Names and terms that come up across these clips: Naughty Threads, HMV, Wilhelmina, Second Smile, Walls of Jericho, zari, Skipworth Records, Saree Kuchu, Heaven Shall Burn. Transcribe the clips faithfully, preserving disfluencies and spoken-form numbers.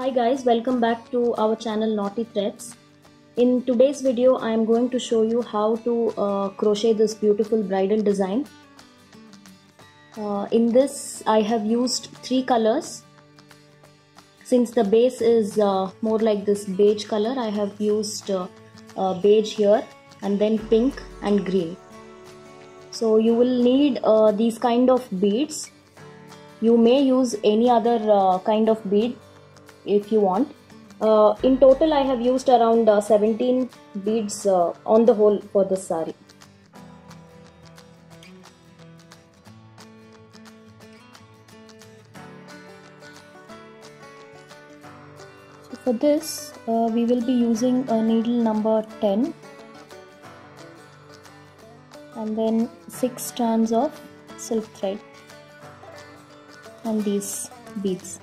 Hi guys, welcome back to our channel Naughty Threads. In today's video I am going to show you how to uh, crochet this beautiful bridal design. Uh, in this I have used three colors. Since the base is uh, more like this beige color, I have used uh, uh, beige here and then pink and green. So you will need uh, these kind of beads. You may use any other uh, kind of bead if you want. Uh, in total I have used around uh, seventeen beads uh, on the whole for this saree. So for this uh, we will be using a needle number ten and then six strands of silk thread and these beads.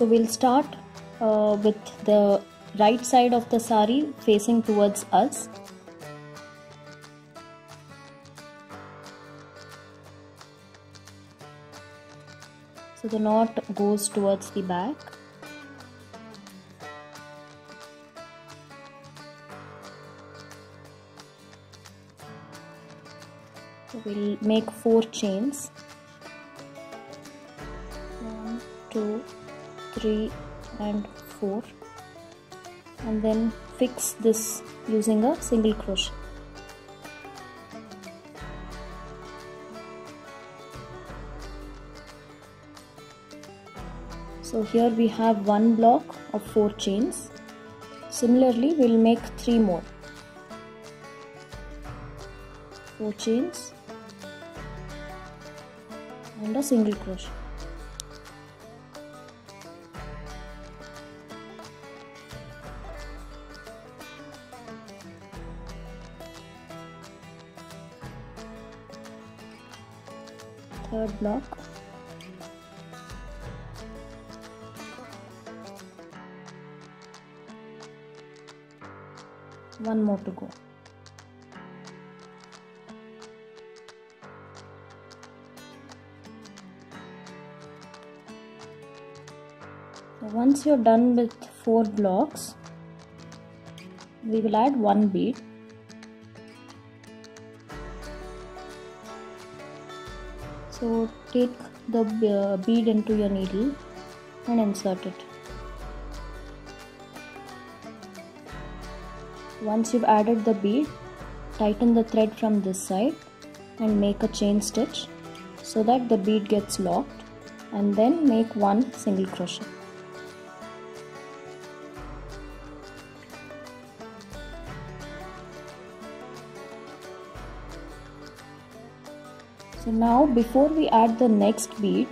So we'll start uh, with the right side of the saree facing towards us. So the knot goes towards the back. So we'll make four chains. One, two, three and four, and then fix this using a single crochet. So here we have one block of four chains. Similarly, we'll make three more. Four chains and a single crochet. Third block, one more to go. So once you're done with four blocks, we will add one bead. So take the bead into your needle and insert it. Once you've added the bead, tighten the thread from this side and make a chain stitch so that the bead gets locked, and then make one single crochet. So now, before we add the next bead,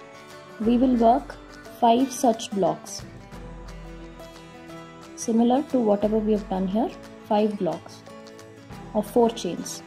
we will work five such blocks. Similar to whatever we have done here, five blocks or four chains.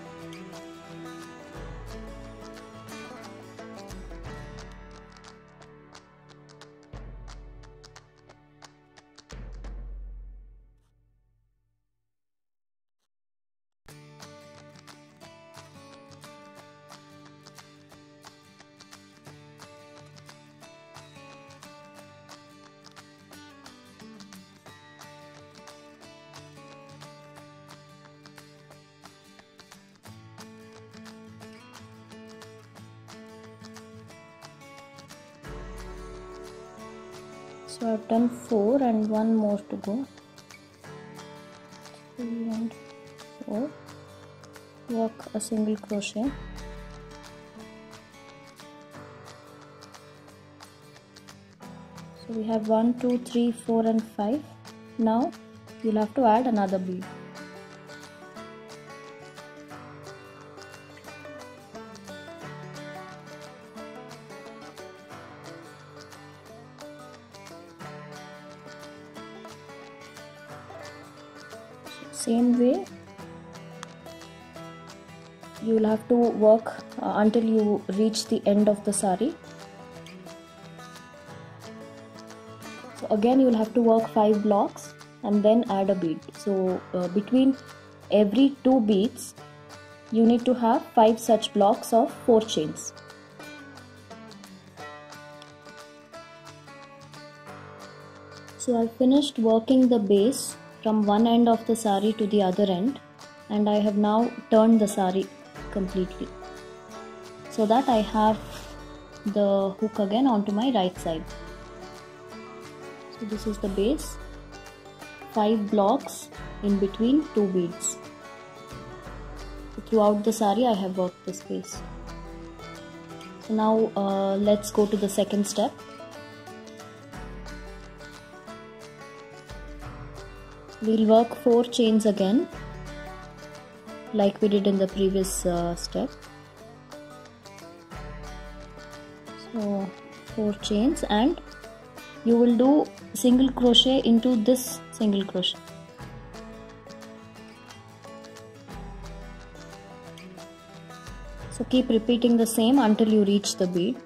So I've done four and one more to go. Three and four. Work a single crochet. So we have one, two, three, four, and five. Now you'll have to add another bead. Same way, you will have to work uh, until you reach the end of the saree. So again you will have to work five blocks and then add a bead. So uh, between every two beads you need to have five such blocks of four chains. So I finished working the base from one end of the saree to the other end, and I have now turned the saree completely so that I have the hook again onto my right side. So this is the base, five blocks in between two beads. So throughout the saree I have worked this base. So now uh, let's go to the second step. We'll work four chains again like we did in the previous uh, step. So four chains, and you will do single crochet into this single crochet. So keep repeating the same until you reach the bead.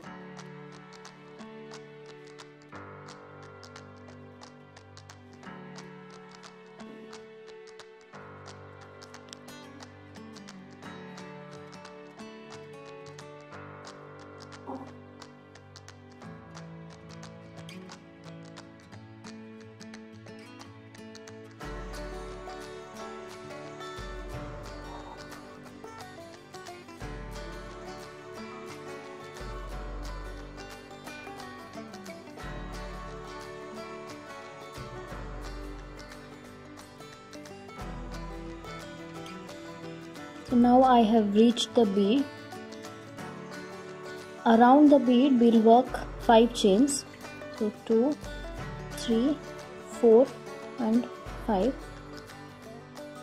So now I have reached the bead. Around the bead we'll work five chains. So two, three, four and five.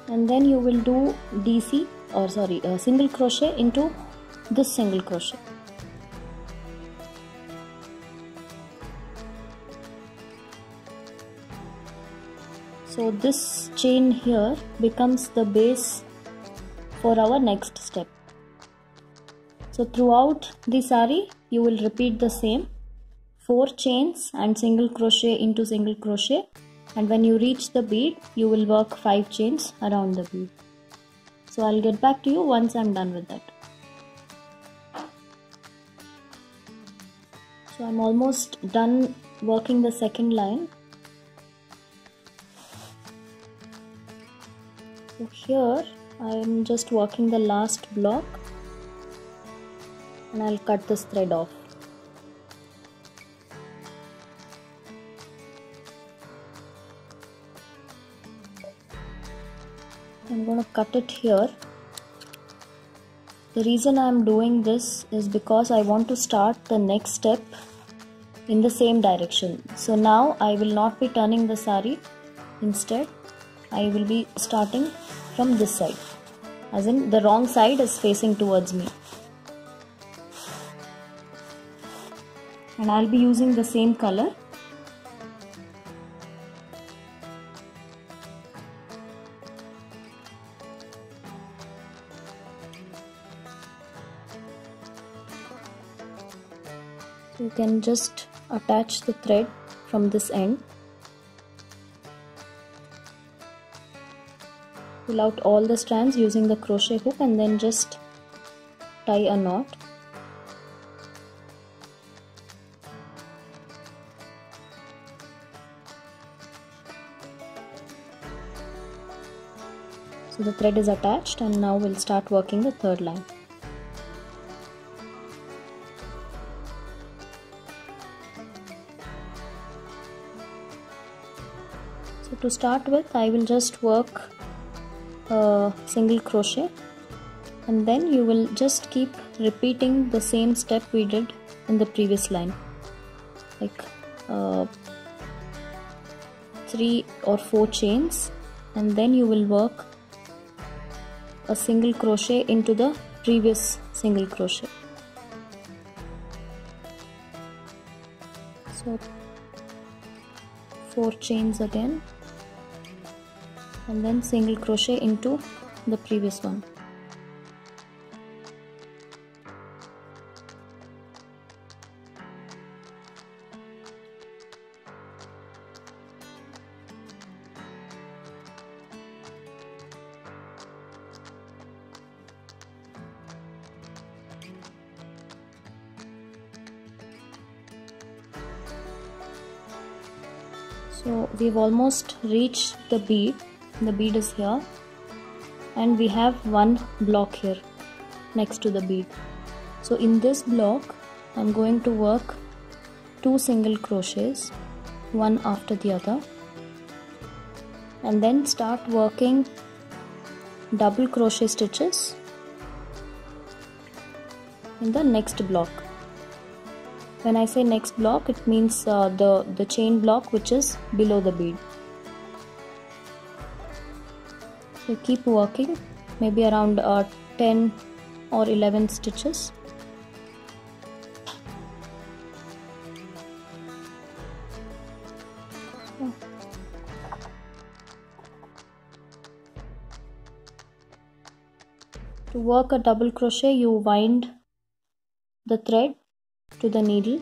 And then you will do D C or sorry a single crochet into this single crochet. So this chain here becomes the base for our next step. So throughout the saree you will repeat the same, four chains and single crochet into single crochet, and when you reach the bead you will work five chains around the bead. So I'll get back to you once I'm done with that. So I'm almost done working the second line. So here I am just working the last block and I'll cut this thread off. I'm going to cut it here. The reason I'm doing this is because I want to start the next step in the same direction. So now I will not be turning the saree, instead I will be starting from this side, as in the wrong side is facing towards me, and I'll be using the same color. You can just attach the thread from this end. Pull out all the strands using the crochet hook and then just tie a knot. So the thread is attached, and now we'll start working the third line. So to start with, I will just work Uh, single crochet, and then you will just keep repeating the same step we did in the previous line, like uh, three or four chains, and then you will work a single crochet into the previous single crochet. So four chains again, and then single crochet into the previous one. So we've almost reached the bead. The bead is here, and we have one block here next to the bead. So in this block I'm going to work two single crochets, one after the other, and then start working double crochet stitches in the next block. When I say next block, it means uh, the, the chain block which is below the bead. So keep working, maybe around uh, ten or eleven stitches. To work a double crochet, you wind the thread to the needle,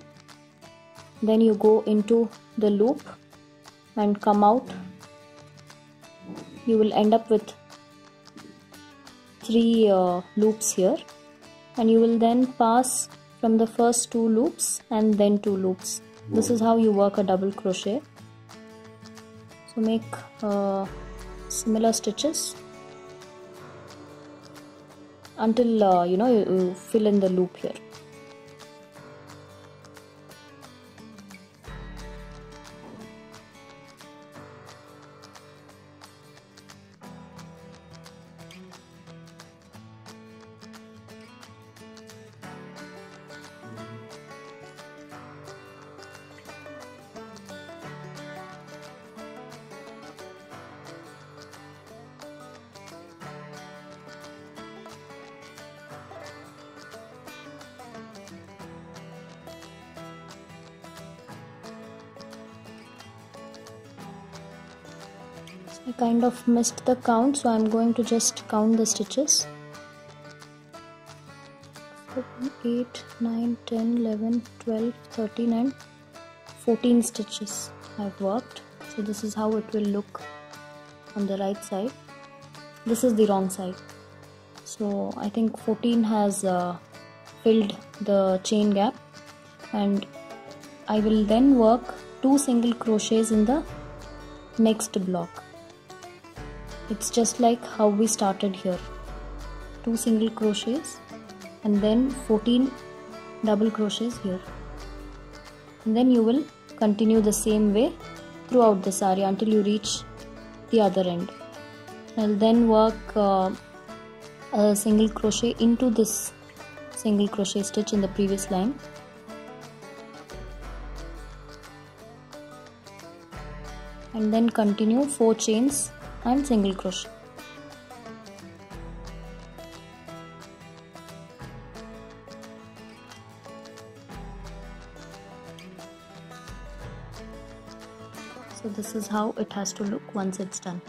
then you go into the loop and come out. You will end up with three uh, loops here, and you will then pass from the first two loops and then two loops. This is how you work a double crochet. So make uh, similar stitches until uh, you know you, you fill in the loop here. I kind of missed the count, so I'm going to just count the stitches. eight, nine, ten, eleven, twelve, thirteen and fourteen stitches I've worked. So this is how it will look on the right side. This is the wrong side. So I think fourteen has uh, filled the chain gap, and I will then work two single crochets in the next block. It's just like how we started here, two single crochets and then fourteen double crochets here, and then you will continue the same way throughout the saree until you reach the other end. I'll then work uh, a single crochet into this single crochet stitch in the previous line. And then continue four chains and single crochet. So this is how it has to look once it's done.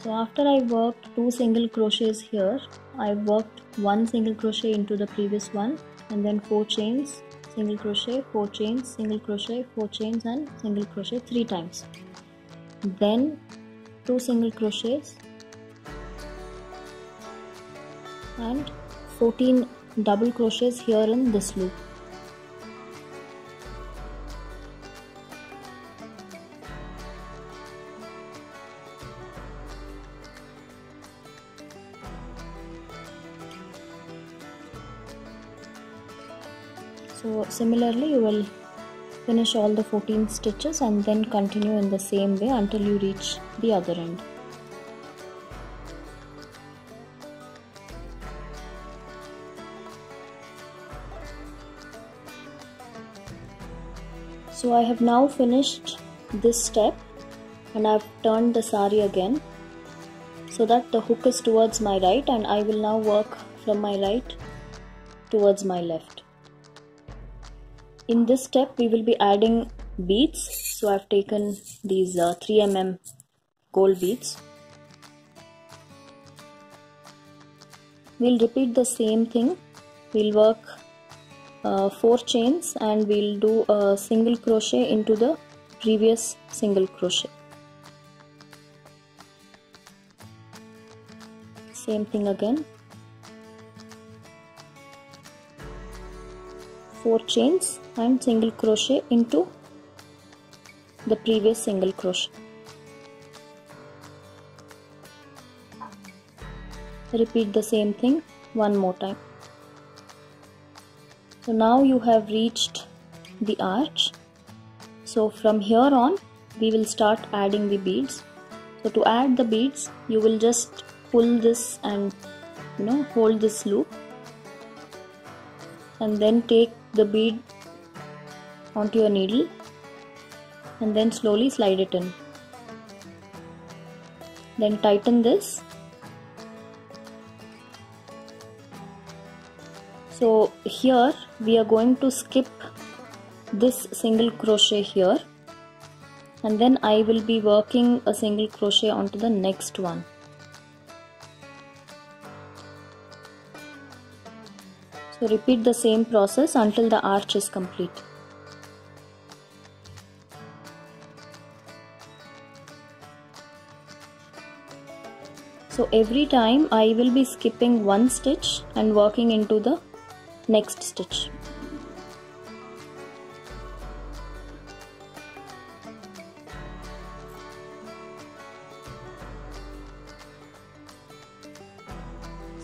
So after I worked two single crochets here, I worked one single crochet into the previous one, and then four chains, single crochet, four chains, single crochet, four chains and single crochet three times, then two single crochets and fourteen double crochets here in this loop. So similarly you will finish all the fourteen stitches and then continue in the same way until you reach the other end. So I have now finished this step, and I have turned the saree again so that the hook is towards my right, and I will now work from my right towards my left. In this step we will be adding beads, so I've taken these uh, three millimeter gold beads. We'll repeat the same thing. We'll work uh, four chains and we'll do a single crochet into the previous single crochet. Same thing again. four chains and single crochet into the previous single crochet. Repeat the same thing one more time. So now you have reached the arch. So from here on we will start adding the beads. So to add the beads you will just pull this and you know hold this loop and then take the bead onto your needle and then slowly slide it in. Then tighten this. So here we are going to skip this single crochet here and then I will be working a single crochet onto the next one. So repeat the same process until the arch is complete. So every time I will be skipping one stitch and working into the next stitch.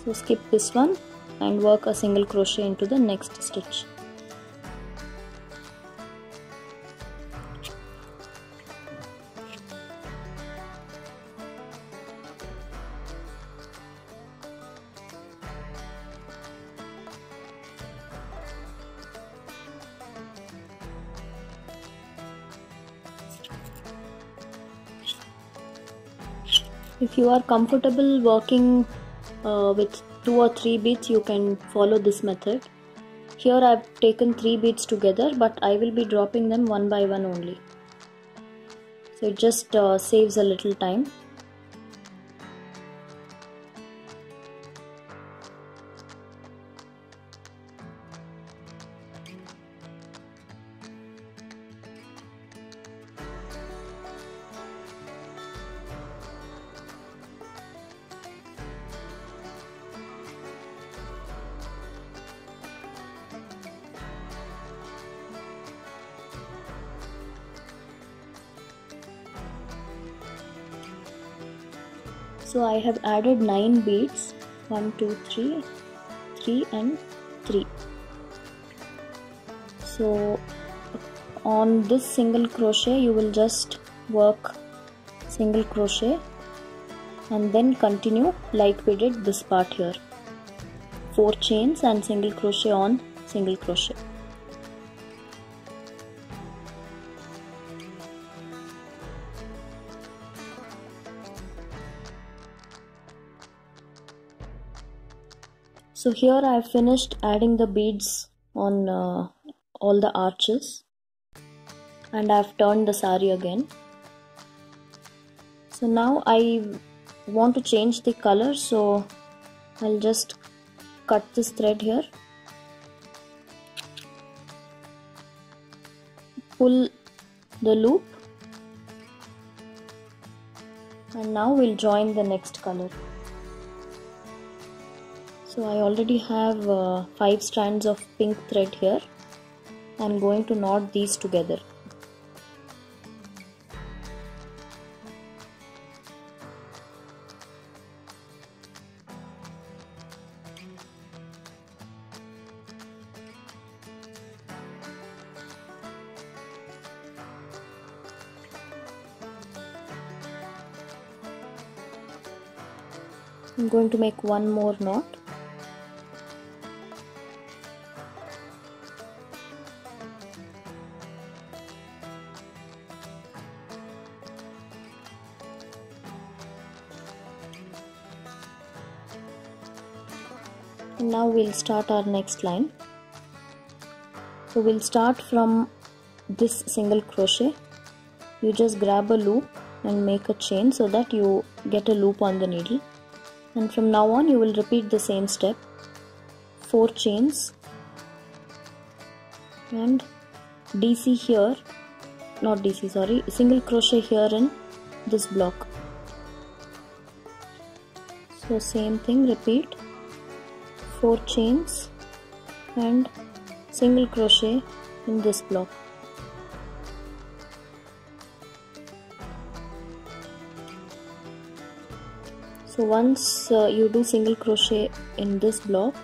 So skip this one and work a single crochet into the next stitch. If you are comfortable working uh, with two or three beads, you can follow this method. Here I have taken three beads together, but I will be dropping them one by one only. So it just uh, saves a little time. So I have added nine beads, one, two, three, three and three. So on this single crochet you will just work single crochet and then continue like we did this part here. Four chains and single crochet on single crochet. So here I have finished adding the beads on uh, all the arches and I have turned the saree again. So now I want to change the color, so I'll just cut this thread here. Pull the loop and now we'll join the next color. So I already have uh, five strands of pink thread here. I'm going to knot these together. I'm going to make one more knot. Now we'll start our next line. So we'll start from this single crochet. You just grab a loop and make a chain so that you get a loop on the needle, and from now on you will repeat the same step. Four chains and DC here, not DC sorry single crochet here in this block. So same thing, repeat four chains and single crochet in this block. So once uh, you do single crochet in this block,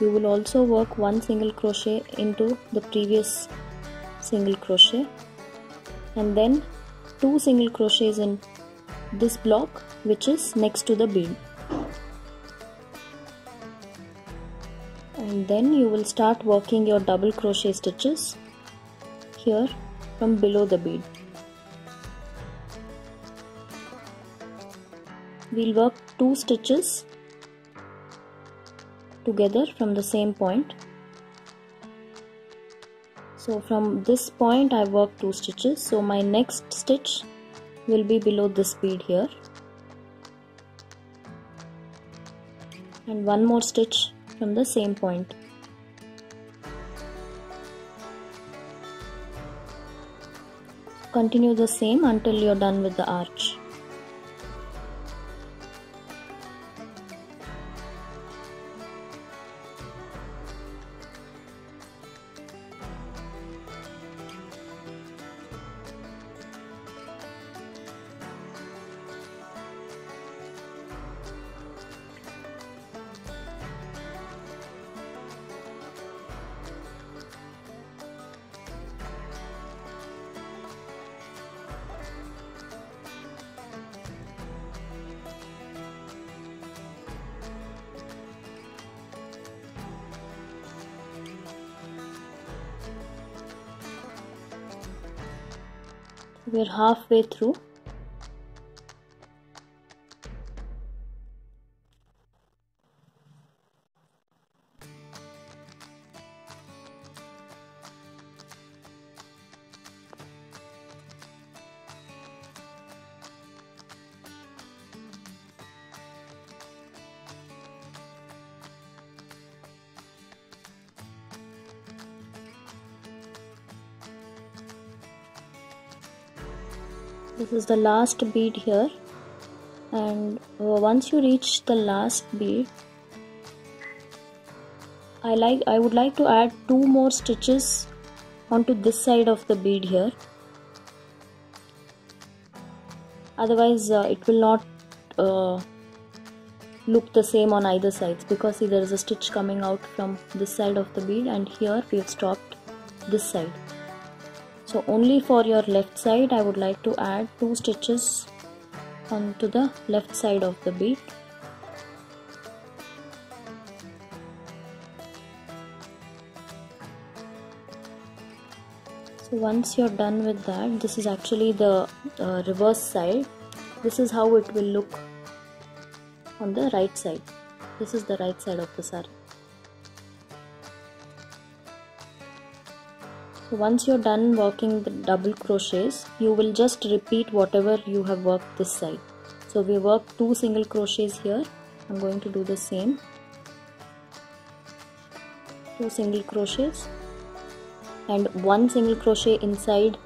you will also work one single crochet into the previous single crochet, and then two single crochets in this block which is next to the bead, and then you will start working your double crochet stitches here from below the bead. We'll work two stitches together from the same point. So from this point I worked two stitches, so my next stitch will be below this bead here, and one more stitch from the same point. Continue the same until you're done with the arch. We're halfway through. This is the last bead here, and once you reach the last bead, I like I would like to add two more stitches onto this side of the bead here, otherwise uh, it will not uh, look the same on either sides, because see, there is a stitch coming out from this side of the bead, and here we have stopped this side. So only for your left side I would like to add two stitches onto the left side of the bead. So once you're done with that, this is actually the uh, reverse side. This is how it will look on the right side. This is the right side of the saree. Once you're done working the double crochets, you will just repeat whatever you have worked this side. So we work two single crochets here. I'm going to do the same. Two single crochets and one single crochet inside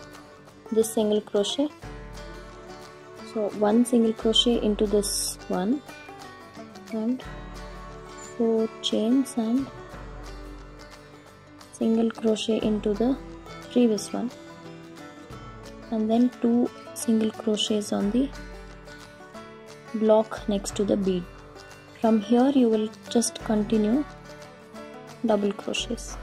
this single crochet. So one single crochet into this one, and four chains and single crochet into the previous one, and then two single crochets on the block next to the bead. From here you will just continue double crochets.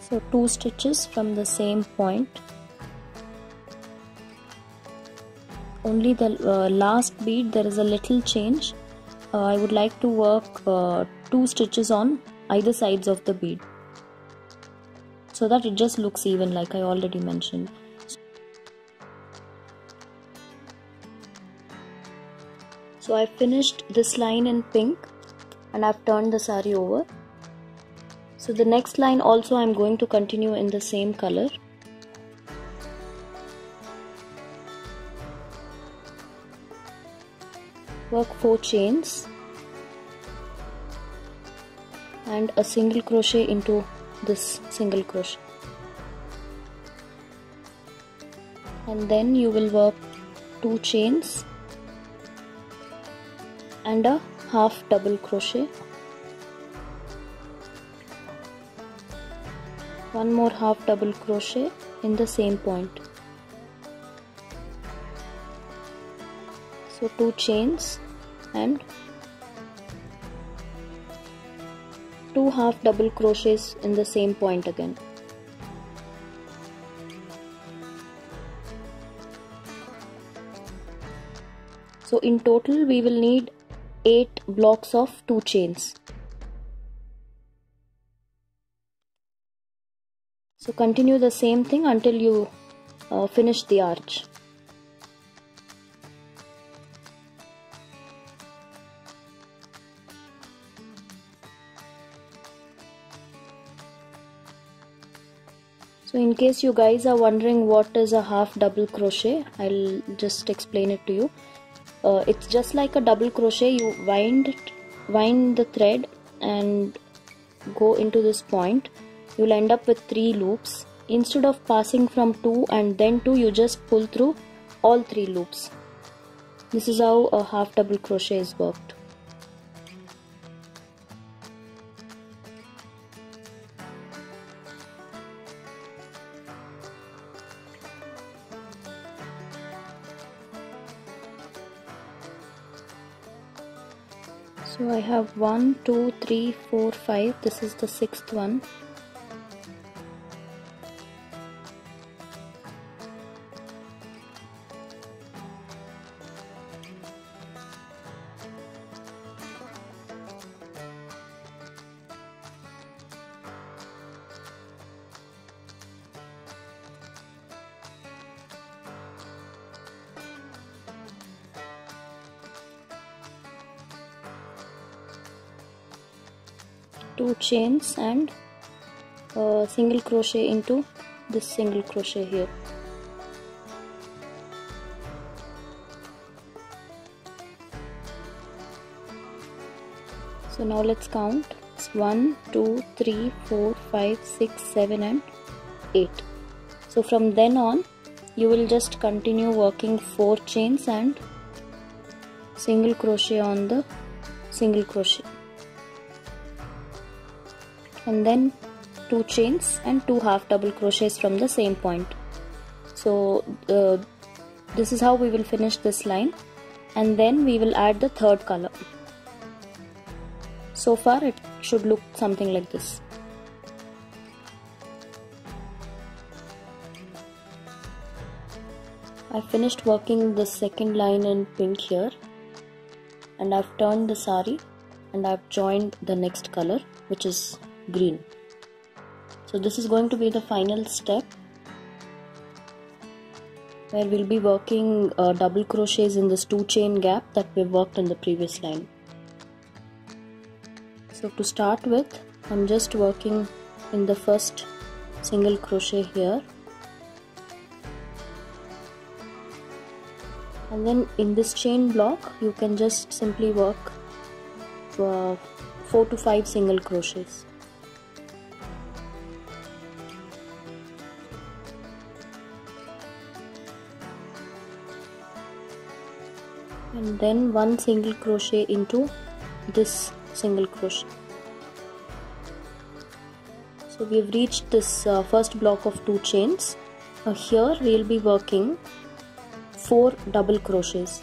So two stitches from the same point. Only the uh, last bead there is a little change. Uh, I would like to work uh, two stitches on either sides of the bead so that it just looks even, like I already mentioned. So I finished this line in pink and I've turned the saree over. So the next line also I'm going to continue in the same color. Work four chains and a single crochet into this single crochet, and then you will work two chains and a half double crochet, one more half double crochet in the same point. So two chains and two half double crochets in the same point again. So in total we will need eight blocks of two chains. So continue the same thing until you uh, finish the arch. So in case you guys are wondering what is a half double crochet, I'll just explain it to you. Uh, it's just like a double crochet. You wind it, wind the thread and go into this point. You'll end up with three loops. Instead of passing from two and then two, you just pull through all three loops. This is how a half double crochet is worked. So I have one, two, three, four, five, this is the sixth one. Two chains and uh, single crochet into this single crochet here. So now let's count. It's one, two, three, four, five, six, seven and eight. So from then on you will just continue working four chains and single crochet on the single crochet, and then two chains and two half double crochets from the same point. So uh, this is how we will finish this line, and then we will add the third color. So far it should look something like this. I finished working the second line in pink here, and I've turned the sari and I've joined the next color, which is green. So this is going to be the final step where we'll be working uh, double crochets in this two chain gap that we worked in the previous line. So to start with, I'm just working in the first single crochet here, and then in this chain block you can just simply work uh, four to five single crochets. And then one single crochet into this single crochet. So we have reached this uh, first block of two chains. Now here we will be working four double crochets.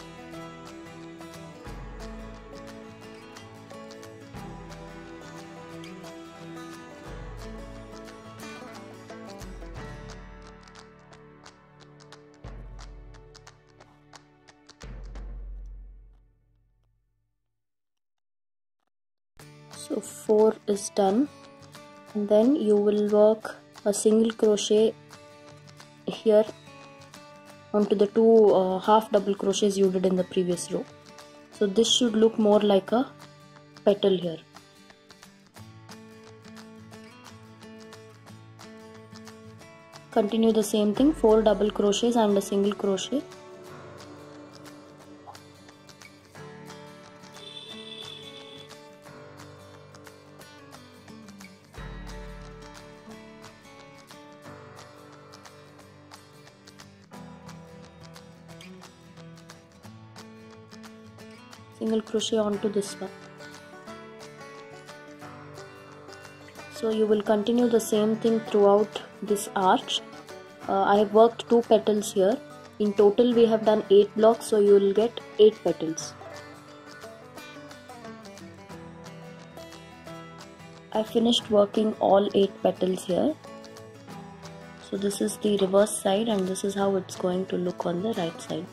So four is done, and then you will work a single crochet here onto the two uh, half double crochets you did in the previous row. So this should look more like a petal here. Continue the same thing, four double crochets and a single crochet. single crochet onto this one. So you will continue the same thing throughout this arch. uh, I have worked two petals here. In total we have done eight blocks, so you will get eight petals. I finished working all eight petals here. So this is the reverse side and this is how it's going to look on the right side.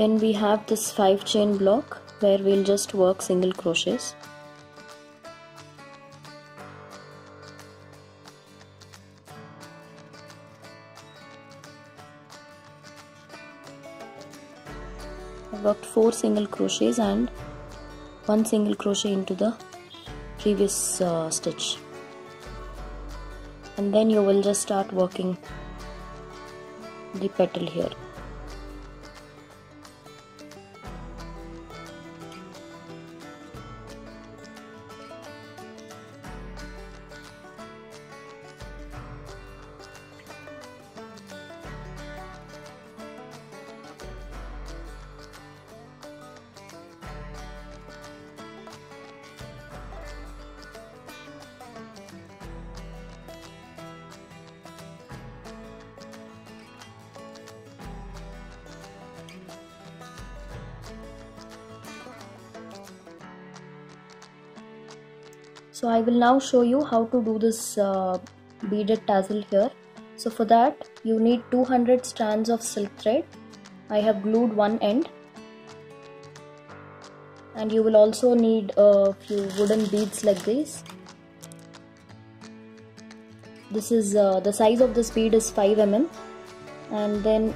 Then we have this five chain block where we'll just work single crochets. I've worked four single crochets and one single crochet into the previous uh, stitch, and then you will just start working the petal here. So I will now show you how to do this uh, beaded tassel here. So for that you need two hundred strands of silk thread. I have glued one end, and you will also need a few wooden beads like this. This is uh, the size of this bead is five millimeters, and then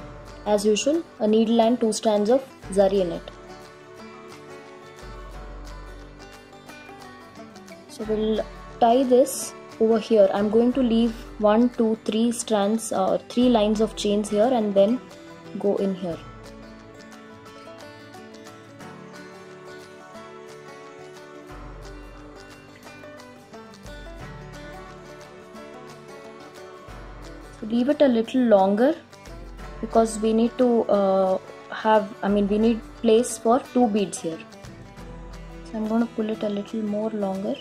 as usual a needle and two strands of zari in it. So we'll tie this over here. I'm going to leave one, two, three strands or three lines of chains here, and then go in here. So leave it a little longer because we need to uh, have, I mean, we need place for two beads here. So I'm going to pull it a little more longer.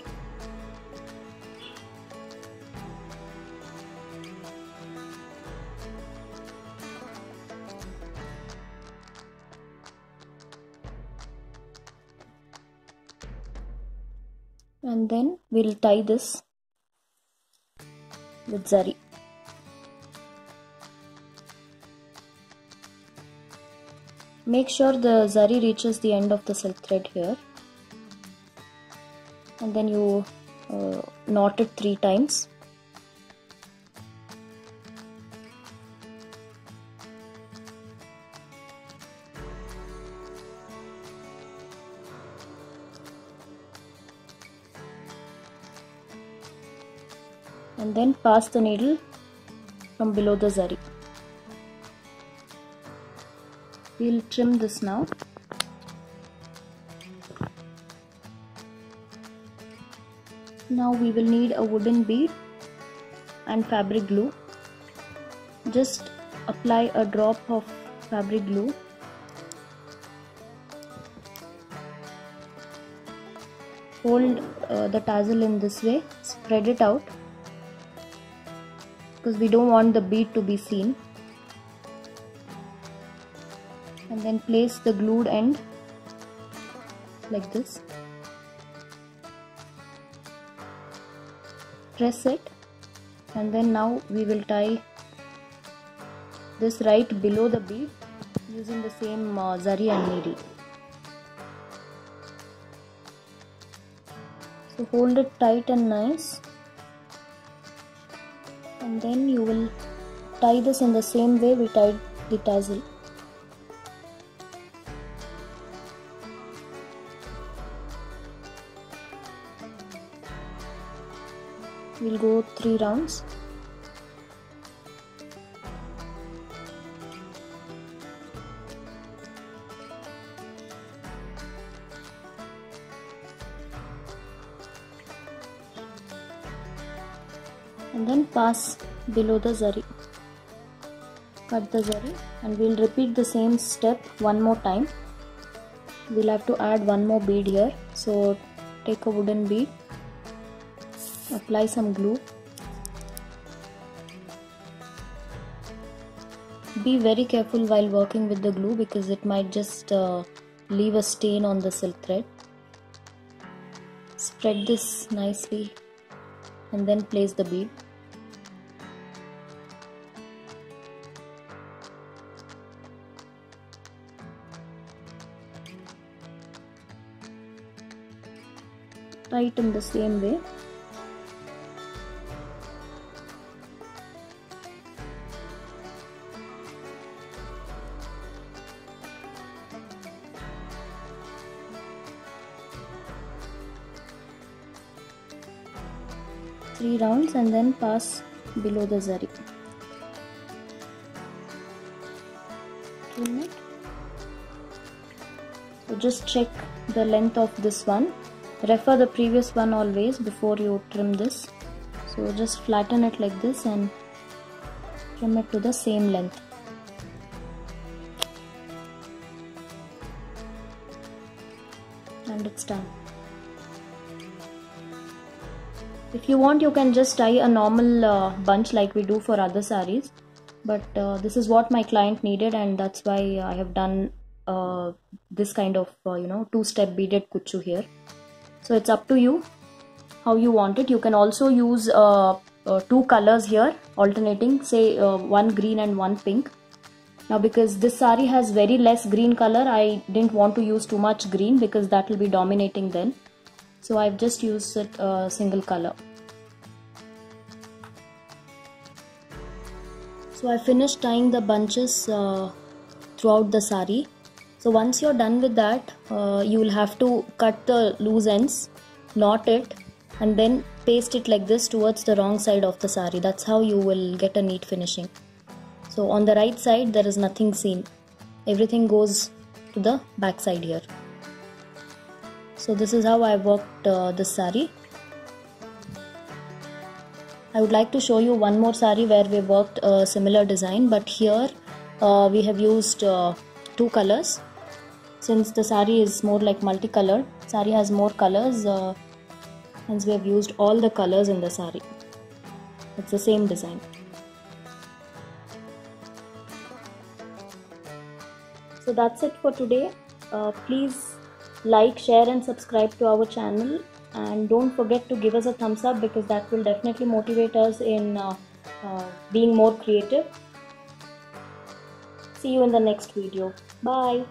And then we'll tie this with zari. Make sure the zari reaches the end of the silk thread here, and then you uh, knot it three times. And then pass the needle from below the zari. We'll trim this now. Now we will need a wooden bead and fabric glue. Just apply a drop of fabric glue. Hold uh, the tassel in this way, spread it out, because we don't want the bead to be seen, and then place the glued end like this. Press it, and then now we will tie this right below the bead using the same uh, zari and needle. So hold it tight and nice. And then you will tie this in the same way we tied the tassel. We'll go three rounds. And then pass below the zari. cut the zari, and we'll repeat the same step one more time. We'll have to add one more bead here, so take a wooden bead, apply some glue. Be very careful while working with the glue because it might just uh, leave a stain on the silk thread. Spread this nicely and then place the bead. Right in the same way. Three rounds and then pass below the zari. So just check the length of this one. Refer the previous one always before you trim this. So just flatten it like this and trim it to the same length. And it's done. If you want, you can just tie a normal uh, bunch like we do for other sarees. But uh, this is what my client needed, and that's why I have done uh, this kind of uh, you know two-step beaded kuchu here. So it's up to you how you want it. You can also use uh, uh, two colors here, alternating, say uh, one green and one pink. Now because this saree has very less green color, I didn't want to use too much green because that will be dominating then. So I've just used it uh, single color. So I finished tying the bunches uh, throughout the saree. So once you're done with that, uh, you will have to cut the loose ends, knot it, and then paste it like this towards the wrong side of the saree. That's how you will get a neat finishing. So on the right side, there is nothing seen. Everything goes to the back side here. So this is how I worked uh, this saree. I would like to show you one more saree where we worked a similar design, but here uh, we have used uh, two colors. Since the saree is more like multicolored, saree has more colors, uh, hence we have used all the colors in the saree. It's the same design. So that's it for today. Uh, please like, share and subscribe to our channel, and don't forget to give us a thumbs up because that will definitely motivate us in uh, uh, being more creative. See you in the next video. Bye.